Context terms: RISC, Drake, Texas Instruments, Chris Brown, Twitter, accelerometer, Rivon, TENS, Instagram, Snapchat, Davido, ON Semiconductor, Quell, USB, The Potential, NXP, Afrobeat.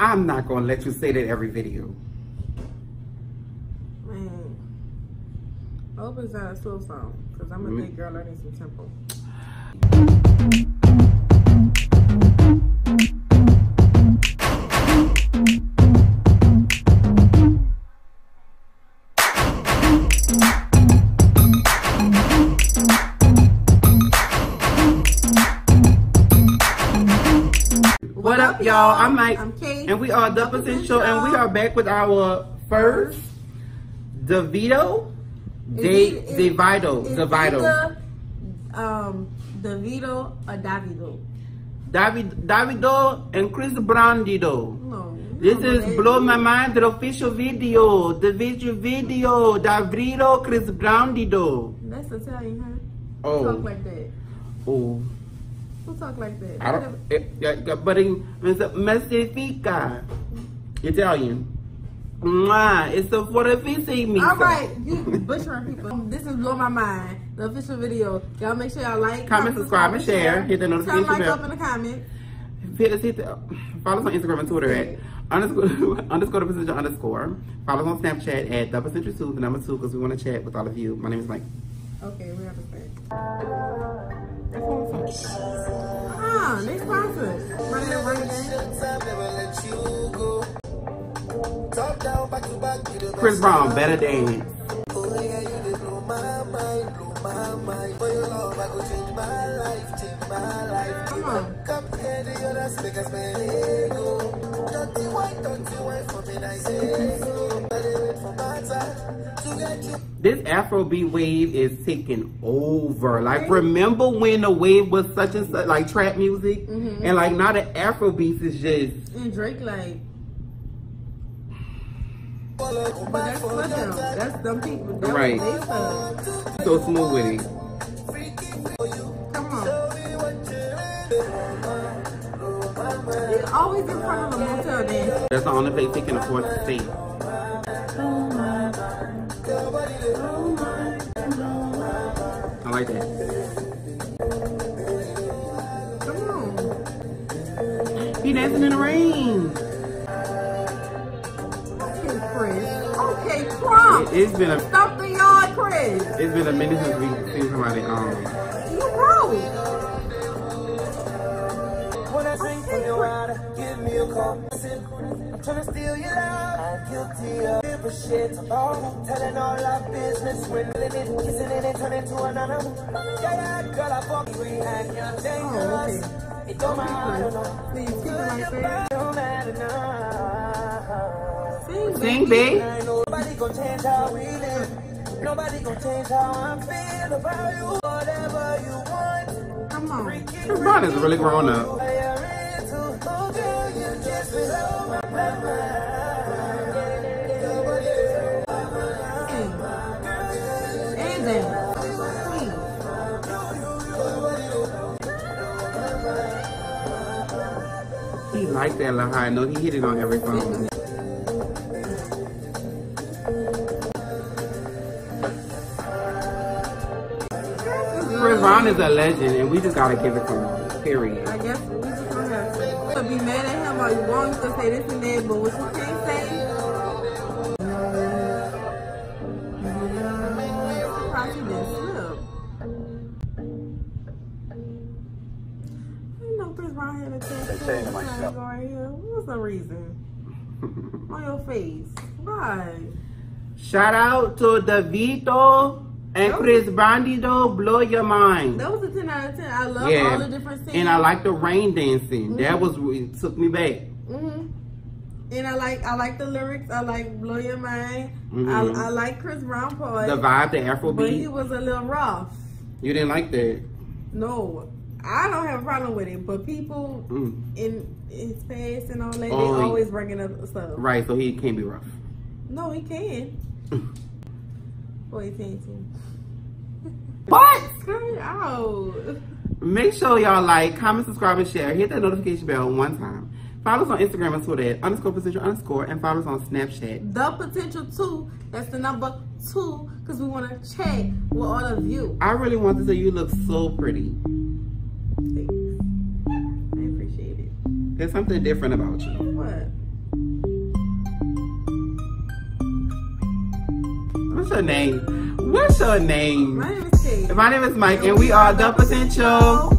I'm not gonna let you say that every video. Man, I hope it's not a slow song, cause I'm a big girl learning some tempo. What up, y'all? I'm Mike, I'm Kate, and we are The Potential, and we are back with our first Davido, Davido and Chris Brown Dido. No, this is Blow My Mind, the official video, the visual video, Davido, Chris Brown Dido. That's Italian, huh? Oh. Talk like that. Oh. Don't talk like that. I don't, but it's a messifica. Italian. Mwah, it's a fortificio. All right, you butchering people. This is Blow My Mind, the official video. Y'all make sure y'all like, comment, subscribe, and share. Hit the notification bell. Like up in the comments. Follow us on Instagram and Twitter at __the_potential_. Follow us on Snapchat at @_2 because we want to chat with all of you. My name is Mike. Okay, we have to start. Ah, they sponsors. Chris Brown, Better Days. Come on. This Afrobeat wave is taking over. Like, remember when the wave was such and such, like trap music, and like now the Afrobeats is just. And Drake, like. But that's what them. That's them people. That right. So smooth with it. Come on. It's always in front of a motel dance. That's the only place they can afford to stay. I like that. Come on. He dancing in the rain. Okay, Chris. Okay, Trump. It's been a stop the yard, Chris. It's been a minute since we've seen somebody you broke. When I drink from your water, give me a call. I'm trying to steal your love. I'm guilty of shit, oh, telling all our business, we're living, kissing it and turning to another. Yeah, that girl, I fuck you, and you're dangerous. It don't matter. Sing, babe. Nobody gonna change how we live. Nobody gonna change how I'm feeling about you. Whatever you want. Come on. This broad is really grown up. He liked that La High note. He hit it on every phone. Rivon is a legend, and we just gotta give it to him. Period. I guess we just don't have to be mad at him or you want to say this and that, but what you can't say. What's the reason? On your face. Why? Shout out to Davido and Chris Bandido. Blow Your Mind. That was a 10 out of 10. I love all the different scenes. And I like the rain dancing. That was it took me back. And I like the lyrics. I like Blow Your Mind. I like Chris Brown part. The vibe, the Afrobeat. But he was a little rough. You didn't like that? No. I don't have a problem with it, but people in his past and all that, they always bringing up stuff. Right, so he can't be rough. No, he can. Boy, he can't too. What? Screw out. Make sure y'all like, comment, subscribe, and share. Hit that notification bell one time. Follow us on Instagram and Twitter at _potential_, and follow us on Snapchat. The Potential 2, that's the number 2, because we want to chat with all of you. I really want to say you look so pretty. There's something different about you. What? What's her name? What's her name? My name is Kate. My name is Mike, and we are The Potential.